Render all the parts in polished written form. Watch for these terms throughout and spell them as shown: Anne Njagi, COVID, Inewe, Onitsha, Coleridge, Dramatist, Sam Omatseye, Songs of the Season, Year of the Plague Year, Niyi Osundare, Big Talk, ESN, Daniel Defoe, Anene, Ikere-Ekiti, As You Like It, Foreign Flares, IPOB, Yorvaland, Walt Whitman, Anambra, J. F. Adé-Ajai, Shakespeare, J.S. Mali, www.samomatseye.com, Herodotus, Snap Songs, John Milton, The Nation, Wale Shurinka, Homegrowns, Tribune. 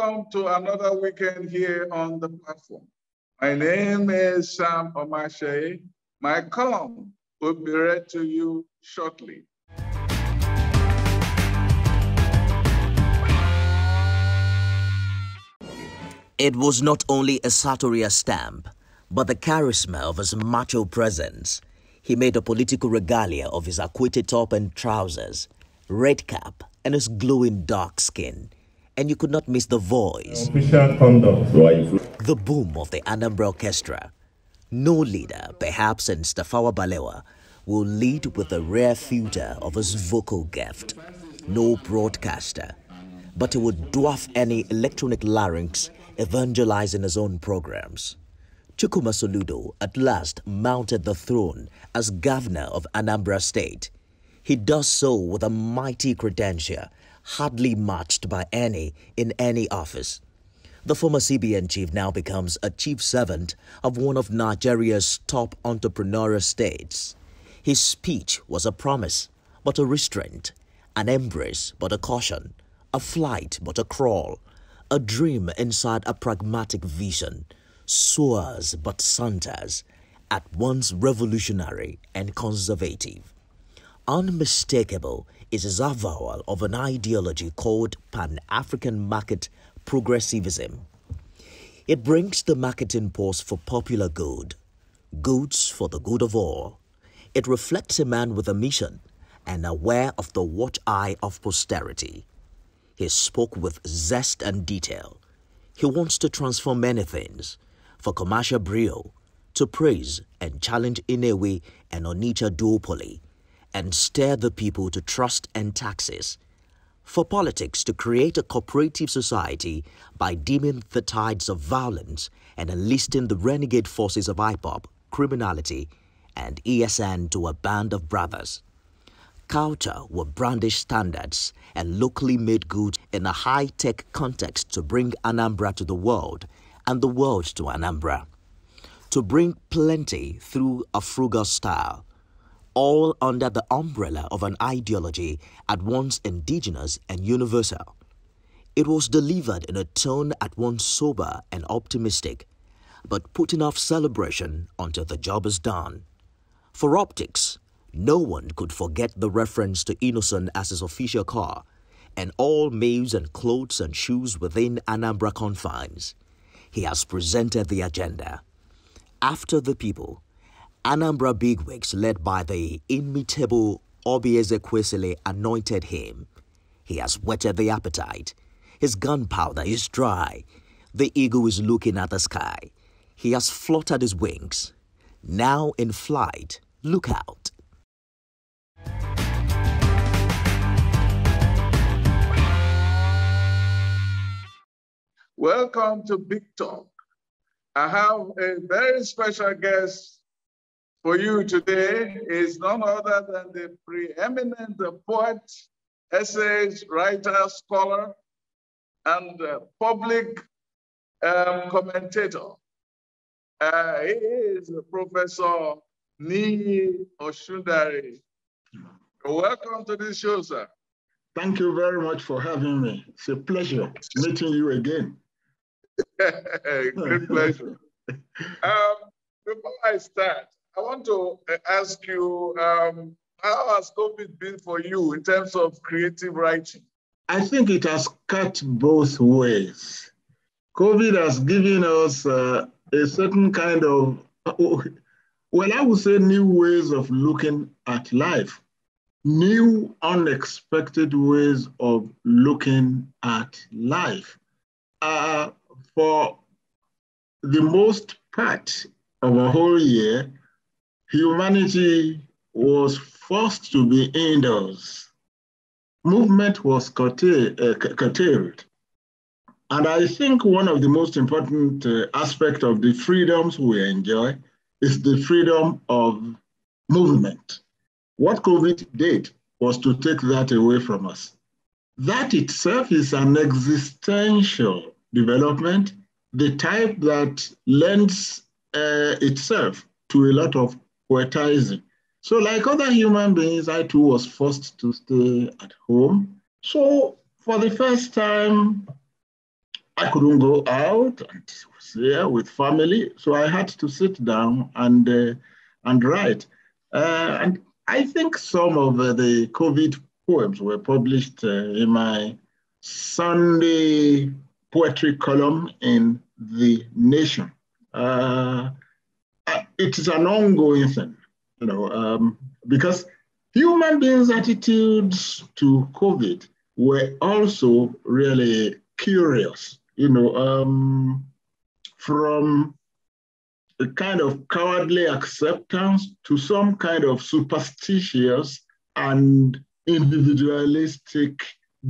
Welcome to another weekend here on the platform. My name is Sam Omatseye. My column will be read to you shortly. It was not only a sartorial stamp, but the charisma of his macho presence. He made a political regalia of his acquitted top and trousers, red cap, and his glowing dark skin. And you could not miss the voice. Official conduct. The boom of the Anambra orchestra. No leader, perhaps since Tafawa Balewa, will lead with the rare future of his vocal gift. No broadcaster. But he would dwarf any electronic larynx evangelizing his own programs. Chukwuma Soludo at last mounted the throne as governor of Anambra State. He does so with a mighty credential, hardly matched by any in any office. The former CBN chief now becomes a chief servant of one of Nigeria's top entrepreneurial states. His speech was a promise, but a restraint, an embrace, but a caution, a flight, but a crawl, a dream inside a pragmatic vision, soars but saunters, at once revolutionary and conservative. Unmistakable is his avowal of an ideology called Pan-African market progressivism. It brings the market impulse for popular good, goods for the good of all. It reflects a man with a mission and aware of the watch eye of posterity. He spoke with zest and detail. He wants to transform many things, for commercial brio, to praise and challenge Inewe and Onitsha duopoly, and stir the people to trust and taxes, for politics to create a cooperative society by dimming the tides of violence and enlisting the renegade forces of IPOB, criminality, and ESN to a band of brothers. Culture were brandish standards and locally made goods in a high-tech context to bring Anambra to the world and the world to Anambra. To bring plenty through a frugal style, all under the umbrella of an ideology at once indigenous and universal. It was delivered in a tone at once sober and optimistic, but putting off celebration until the job is done. For optics, no one could forget the reference to Innocent as his official car, and all maids and clothes and shoes within Anambra confines. He has presented the agenda. After the people, Anambra bigwigs led by the inimitable Obieze anointed him. He has whetted the appetite. His gunpowder is dry. The eagle is looking at the sky. He has fluttered his wings. Now in flight, look out. Welcome to Big Talk. I have a very special guest for you today. Is none other than the preeminent poet, essayist, writer, scholar, and public commentator. He is Professor Niyi Osundare. Welcome to this show, sir. Thank you very much for having me. It's a pleasure meeting you again. Great pleasure. Before I start, I want to ask you, how has COVID been for you in terms of creative writing? I think it has cut both ways. COVID has given us a certain kind of, well, I would say new ways of looking at life. New unexpected ways of looking at life. For the most part of a whole year, humanity was forced to be indoors. Movement was curtailed. And I think one of the most important aspects of the freedoms we enjoy is the freedom of movement. What COVID did was to take that away from us. That itself is an existential development, the type that lends itself to a lot of poetizing. So like other human beings, I too was forced to stay at home. So for the first time, I couldn't go out and was there with family, so I had to sit down and write. And I think some of the COVID poems were published in my Sunday poetry column in The Nation. It is an ongoing thing, you know, because human beings' attitudes to COVID were also really curious, you know, from a kind of cowardly acceptance to some kind of superstitious and individualistic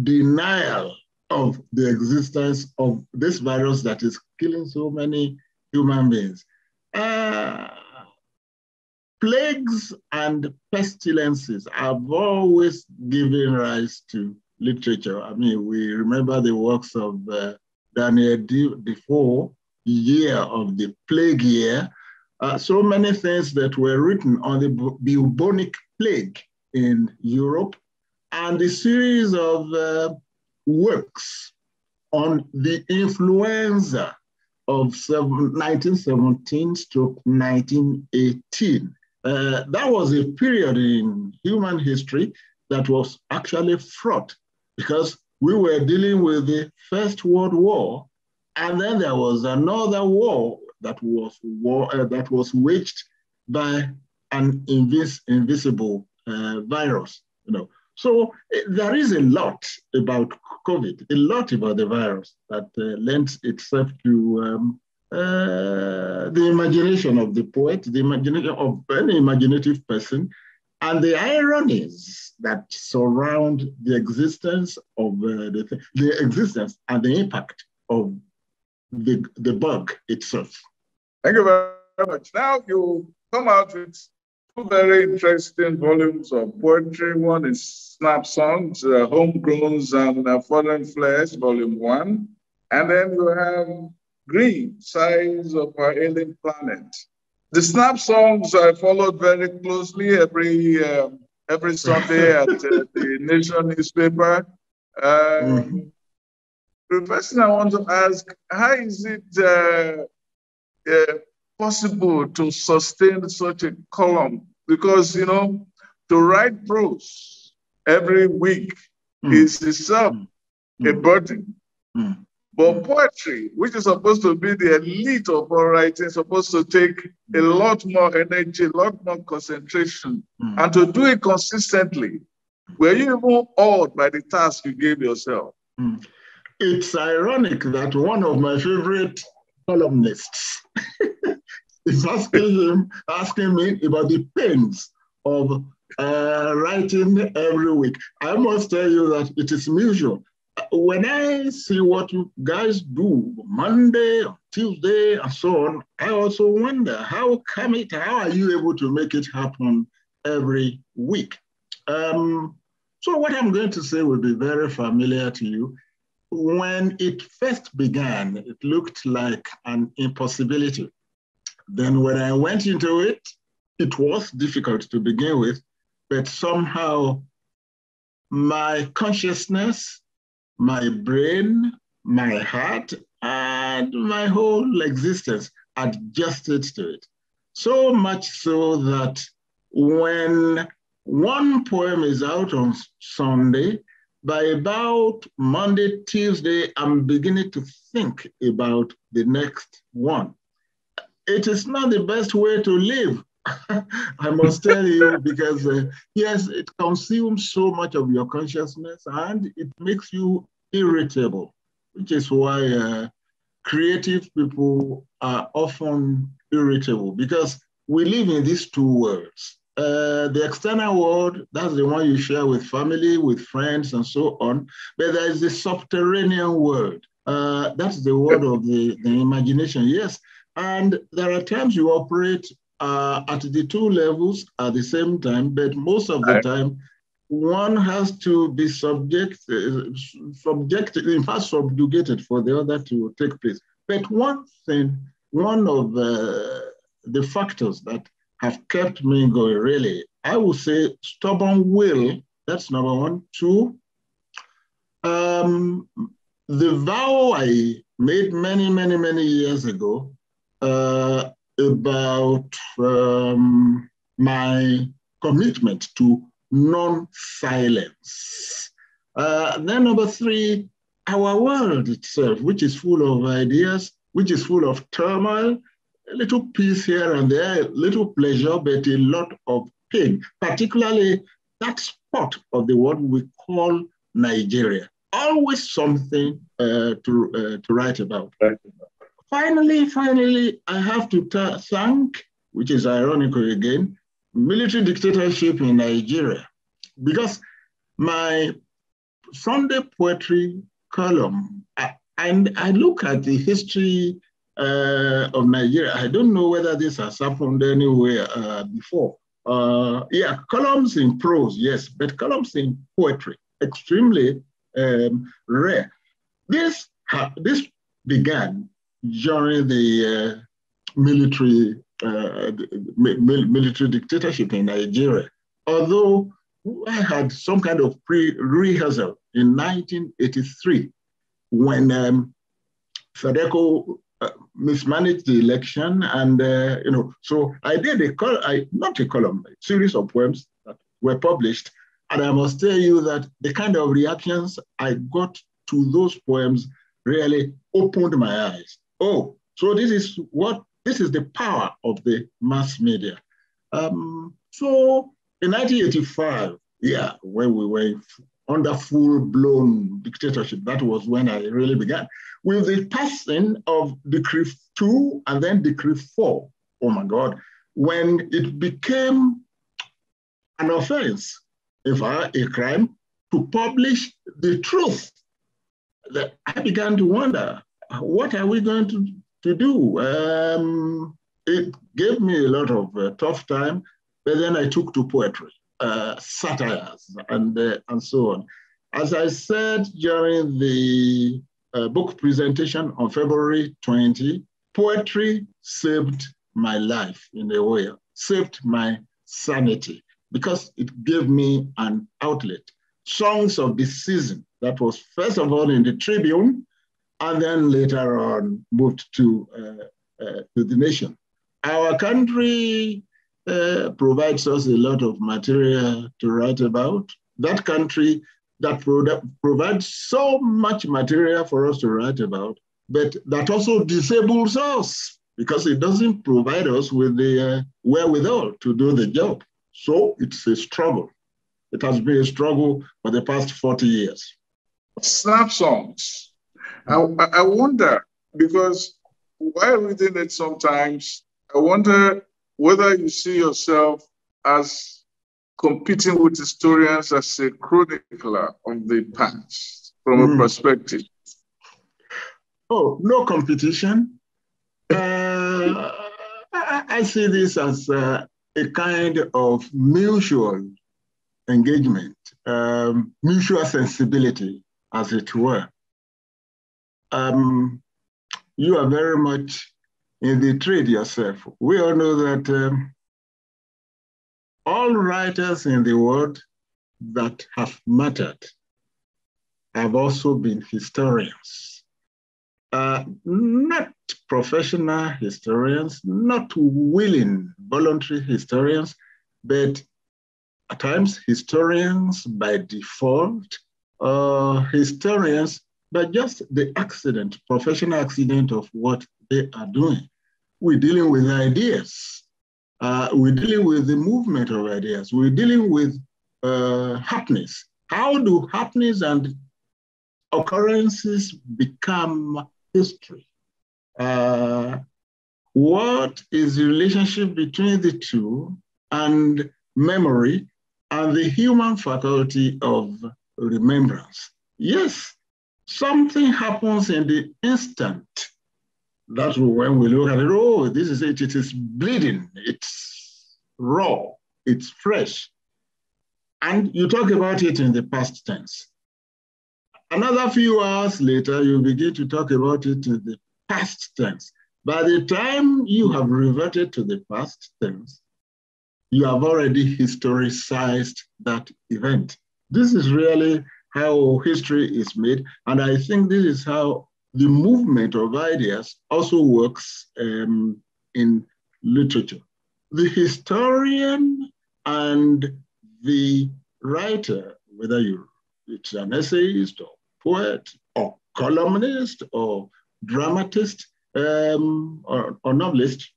denial of the existence of this virus that is killing so many human beings. Plagues and pestilences have always given rise to literature. I mean, we remember the works of Daniel Defoe, Year of the Plague Year. So many things that were written on the bubonic plague in Europe, and a series of works on the influenza of 1917 to 1918. That was a period in human history that was actually fraught, because we were dealing with the First World War, and then there was another war that was waged by an invisible virus, you know. So there is a lot about COVID, a lot about the virus that lends itself to the imagination of the poet, the imagination of any imaginative person, and the ironies that surround the existence of the existence and the impact of the bug itself. Thank you very much. Now you come out with two very interesting volumes of poetry. One is Snap Songs, Homegrowns and Foreign Flares, Volume 1. And then you have Green Sides of Our Alien Planet. The Snap Songs I followed very closely every Sunday at the Nation newspaper. The question I want to ask, how is it possible to sustain such a column? Because, you know, to write prose every week is itself a burden. But poetry, which is supposed to be the elite of all writing, is supposed to take a lot more energy, a lot more concentration, and to do it consistently. Were you even awed by the task you gave yourself? It's ironic that one of my favorite columnists is asking me about the pains of writing every week. I must tell you that it is mutual. When I see what you guys do Monday, Tuesday, and so on, I also wonder how are you able to make it happen every week? So what I'm going to say will be very familiar to you. When it first began, it looked like an impossibility. Then when I went into it, it was difficult to begin with, but somehow my consciousness, my brain, my heart, and my whole existence adjusted to it. So much so that when one poem is out on Sunday, by about Monday, Tuesday, I'm beginning to think about the next one. It is not the best way to live, I must tell you, because yes, it consumes so much of your consciousness and it makes you irritable, which is why creative people are often irritable, because we live in these two worlds. The external world, that's the one you share with family, with friends, and so on. But there is the subterranean world. That's the world of the imagination, yes. And there are times you operate at the two levels at the same time, but most of the time, one has to be subjugated for the other to take place. But one of the factors that have kept me going, really, I would say stubborn will, that's number one. Two, the vow I made many years ago about my commitment to non-silence. Then number three, our world itself, which is full of ideas, which is full of turmoil, a little peace here and there, a little pleasure, but a lot of pain, particularly that spot of the world we call Nigeria. Always something to write about. Finally, I have to thank, which is ironical again, military dictatorship in Nigeria, because my Sunday poetry column, and I look at the history of Nigeria. I don't know whether this has happened anywhere before. Yeah, columns in prose, yes, but columns in poetry, extremely rare. This began during the military dictatorship in Nigeria, although I had some kind of pre-rehearsal in 1983 when Sadeko mismanaged the election, and so I did a series of poems that were published, and I must tell you that the kind of reactions I got to those poems really opened my eyes. Oh, so this is the power of the mass media. So in 1985, yeah, when we were under full-blown dictatorship, that was when I really began, with the passing of Decree 2 and then Decree 4, oh my God, when it became an offense, if not a crime, to publish the truth. I began to wonder, what are we going to do? It gave me a lot of tough time, but then I took to poetry, satires, and so on. As I said during the book presentation on February 20, poetry saved my life in a way, saved my sanity, because it gave me an outlet. Songs of the Season, that was first of all in the Tribune, and then later on moved to The Nation. Our country provides us a lot of material to write about. That country that provides so much material for us to write about, but that also disables us because it doesn't provide us with the wherewithal to do the job. So it's a struggle. It has been a struggle for the past 40 years. Snap Songs. I wonder, because while reading it sometimes, I wonder whether you see yourself as competing with historians as a chronicler of the past from a perspective. Oh, no competition. I see this as a kind of mutual engagement, mutual sensibility, as it were. You are very much in the trade yourself. We all know that all writers in the world that have mattered have also been historians. Not professional historians, not willing, voluntary historians, but at times historians by default, historians by just the accident, professional accident of what they are doing. We're dealing with ideas. We're dealing with the movement of ideas. We're dealing with happenings. How do happenings and occurrences become history? What is the relationship between the two and memory and the human faculty of remembrance? Yes, something happens in the instant. That's when we look at it, oh, this is it, it is bleeding, it's raw, it's fresh. And you talk about it in the past tense. Another few hours later, you begin to talk about it in the past tense. By the time you have reverted to the past tense, you have already historicized that event. This is really how history is made. And I think this is how The movement of ideas also works in literature. The historian and the writer, whether it's an essayist or poet or columnist or dramatist or novelist,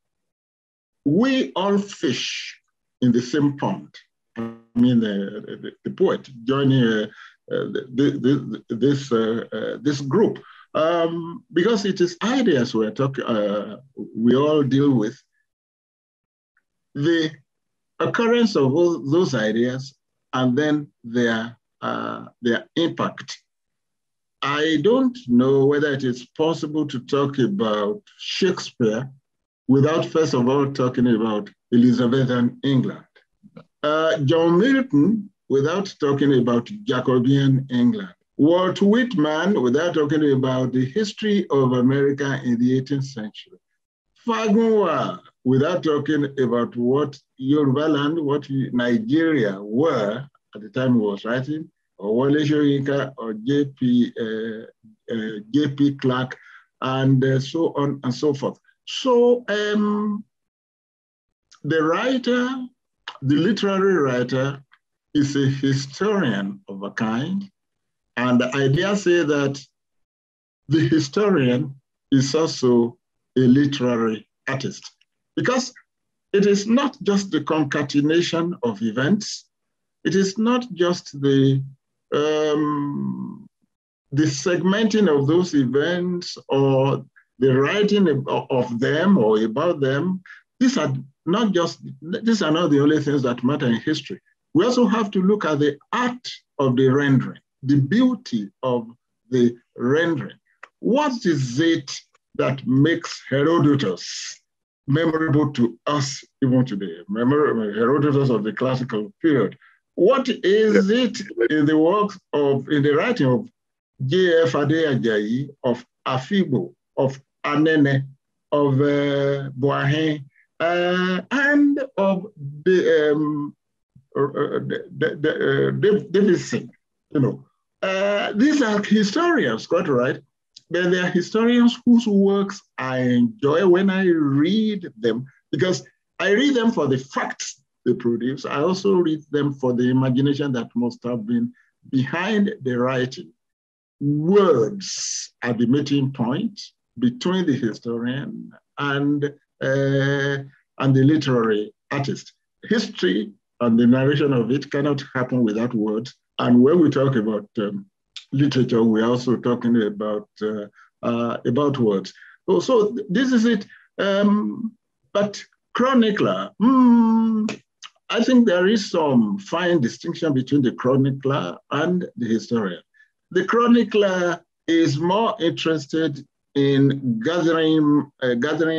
we all fish in the same pond. I mean, the poet joining this group, because it is ideas we're talking. We all deal with. The occurrence of all those ideas and then their impact. I don't know whether it is possible to talk about Shakespeare without first of all talking about Elizabethan England. John Milton without talking about Jacobean England. Walt Whitman without talking about the history of America in the 18th century. Fagunwa without talking about what Yorvaland, what Nigeria were at the time he was writing, or Wale Shurinka, or J.P. Clark, and so on and so forth. So the writer, the literary writer, is a historian of a kind, and I dare say that the historian is also a literary artist, because it is not just the concatenation of events, it is not just the segmenting of those events or the writing of them or about them. These are not the only things that matter in history. We also have to look at the art of the rendering, the beauty of the rendering. What is it that makes Herodotus memorable to us even today? Herodotus of the classical period. What is it in the works of, in the writing of J. F. Adé-Ajai, of Afibo, of Anene, of Boahen, and of Davidson? You know, these are historians, quite right. Then there are historians whose works I enjoy when I read them, because I read them for the facts they produce. I also read them for the imagination that must have been behind the writing. Words are the meeting point between the historian and the literary artist. History and the narration of it cannot happen without words. And when we talk about literature, we're also talking about words. So this is it. But chronicler, I think there is some fine distinction between the chronicler and the historian. The chronicler is more interested in gathering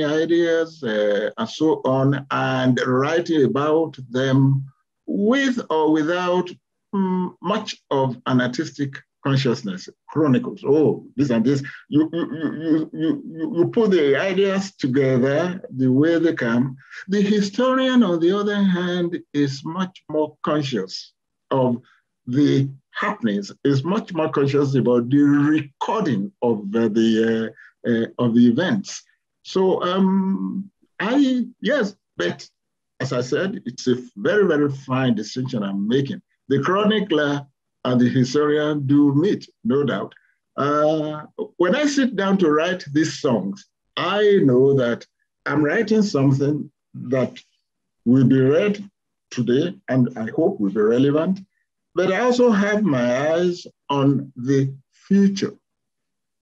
ideas and so on, and writing about them with or without much of an artistic consciousness. Chronicles, oh, this and this. You put the ideas together the way they come. The historian, on the other hand, is much more conscious of the happenings, is much more conscious about the recording of the events. So yes, but as I said, it's a very, very fine distinction I'm making. The chronicler and the historian do meet, no doubt. When I sit down to write these songs, I know that I'm writing something that will be read today, and I hope will be relevant, but I also have my eyes on the future,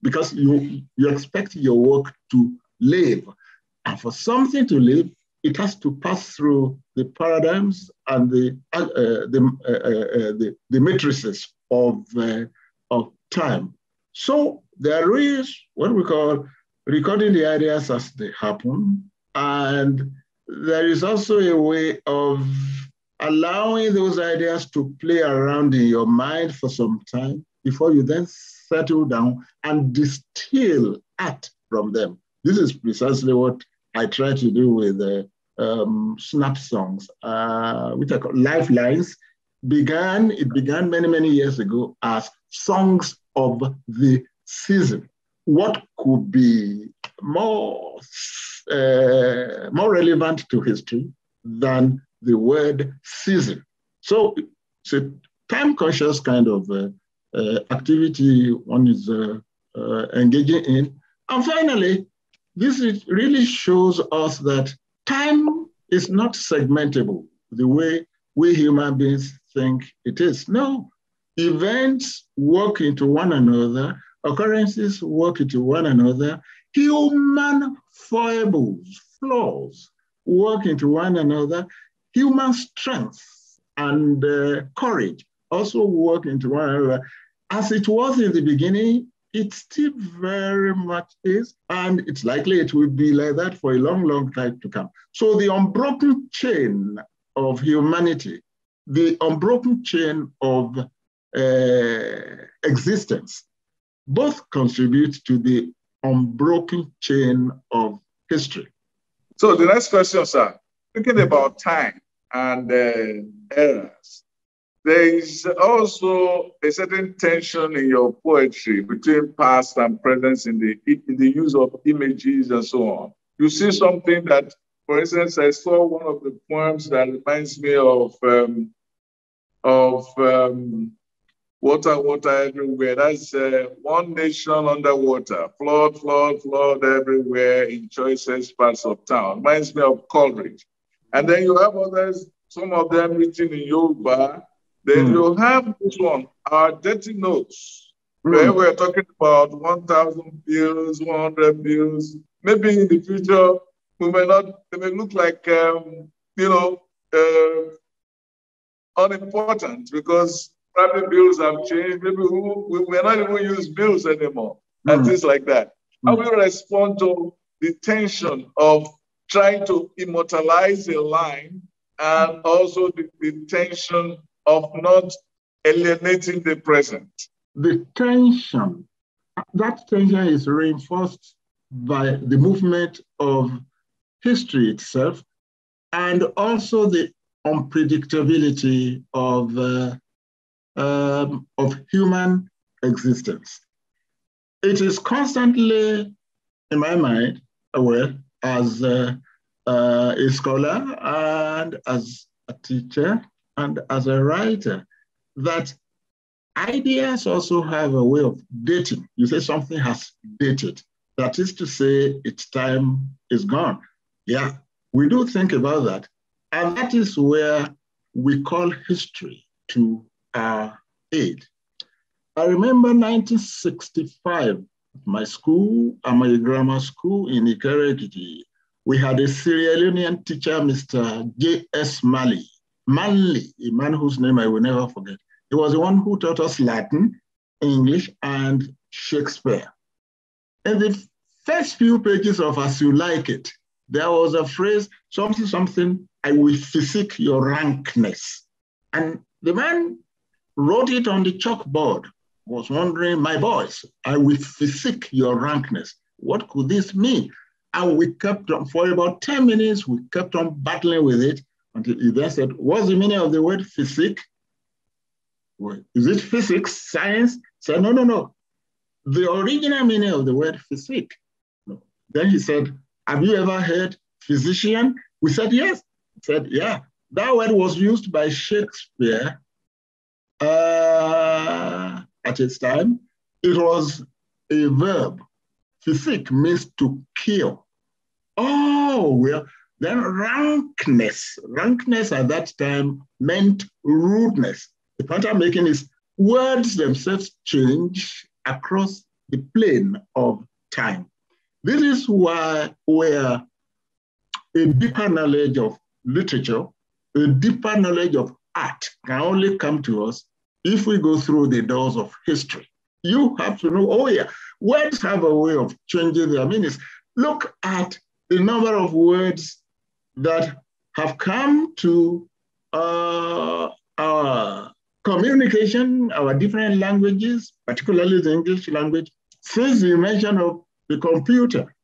because you expect your work to live. And for something to live, it has to pass through the paradigms and the matrices of time. So there is what we call recording the ideas as they happen, and there is also a way of allowing those ideas to play around in your mind for some time before you then settle down and distill art from them. This is precisely what I try to do with Snap Songs, which are called Lifelines. It began many, many years ago as Songs of the Season. what could be more relevant to history than the word season. So it's a time-conscious kind of activity one is engaging in. And finally, this really shows us that time is not segmentable the way we human beings think it is. No, events work into one another, occurrences work into one another, human foibles, flaws work into one another, human strength and courage also work into one another. As it was in the beginning, it still very much is, and it's likely it will be like that for a long, long time to come. So the unbroken chain of humanity, the unbroken chain of existence, both contribute to the unbroken chain of history. So the next question, sir, thinking about time and eras, there is also a certain tension in your poetry between past and present in the use of images and so on. You see something that, for instance, I saw one of the poems that reminds me of water, water everywhere. That's one nation underwater, flood, flood, flood everywhere in choicest parts of town. Reminds me of Coleridge. And then you have others, some of them written in Yoruba. Then you have this one, our dirty notes, where we're talking about 1,000 bills, 100 bills. Maybe in the future, we may not, they may look like, unimportant because probably bills have changed. Maybe we may not even use bills anymore and things like that. How do you respond to the tension of trying to immortalize a line and also the tension of not alienating the present? The tension, that tension is reinforced by the movement of history itself and also the unpredictability of human existence. It is constantly, in my mind, aware as a scholar and as a teacher, and as a writer, that ideas also have a way of dating. You say something has dated. That is to say, its time is gone. Yeah, we do think about that. And that is where we call history to our aid. I remember 1965, my school, my grammar school in Ikere-Ekiti, we had a Sierra Leonean teacher, Mr. J.S. Mali. Manly, a man whose name I will never forget. He was the one who taught us Latin, English, and Shakespeare. In the first few pages of As You Like It, there was a phrase, something, something, I will physic your rankness. And the man wrote it on the chalkboard, was wondering, my boys, I will physic your rankness. What could this mean? And we kept on, for about 10 minutes, we kept on battling with it. Until he then said, what's the meaning of the word physic? Is it physics, science? He said, no, no, no. The original meaning of the word physic. No. Then he said, have you ever heard physician? We said, yes. He said, yeah. That word was used by Shakespeare at his time. It was a verb. Physic means to kill. Oh, well. Then rankness. Rankness at that time meant rudeness. The point I'm making is words themselves change across the plane of time. This is why where a deeper knowledge of literature, a deeper knowledge of art can only come to us if we go through the doors of history. You have to know, oh yeah, words have a way of changing their meanings. Look at the number of words that have come to our communication, our different languages, particularly the English language, since the invention of the computer.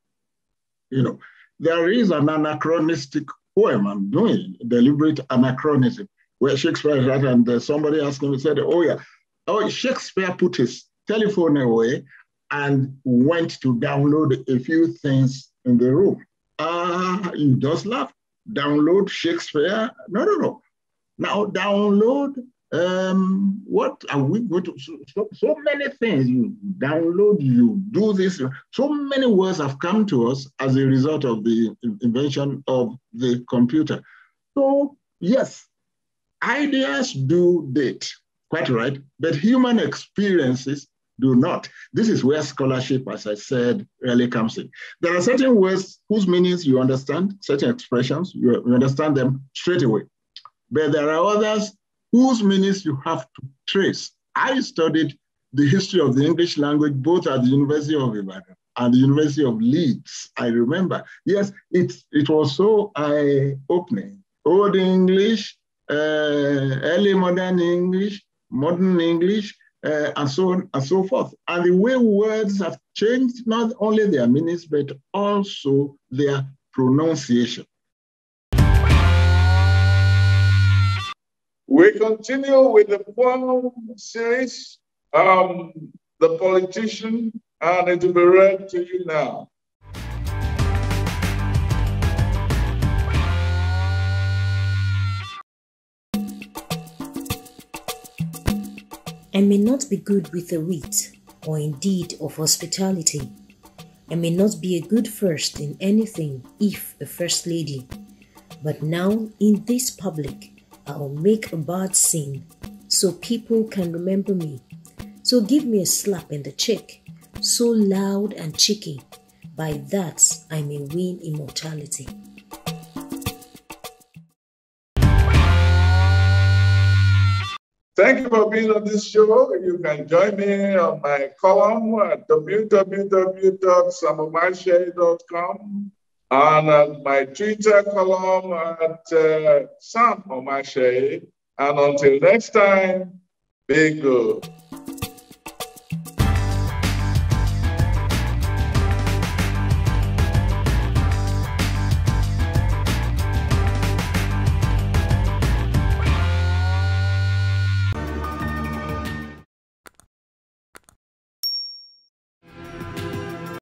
You know, there is an anachronistic poem I'm doing, deliberate anachronism, where Shakespeare had, and somebody asked him, he said, oh yeah, Shakespeare put his telephone away and went to download a few things in the room. You just laugh. Download Shakespeare? No. Now download, what are we going to, so many things, you download, you do this. So many words have come to us as a result of the invention of the computer. So yes, ideas do date, quite right, but human experiences do not. This is where scholarship, as I said, really comes in. There are certain words whose meanings you understand, certain expressions, you understand them straight away. But there are others whose meanings you have to trace. I studied the history of the English language both at the University of Ibadan and the University of Leeds, I remember. Yes, it was so eye-opening. Old English, early modern English, and so on and so forth. And the way words have changed, not only their meanings, but also their pronunciation. We continue with the poem series, The Politician, and it will be read to you now. I may not be good with the wit, or indeed of hospitality. I may not be a good first in anything if a first lady. But now, in this public, I'll make a bad scene, so people can remember me. So give me a slap in the cheek, so loud and cheeky. By that, I may win immortality. Thank you for being on this show. You can join me on my column at www.samomatseye.com. And at my Twitter column at Sam Omatseye. And until next time, be good.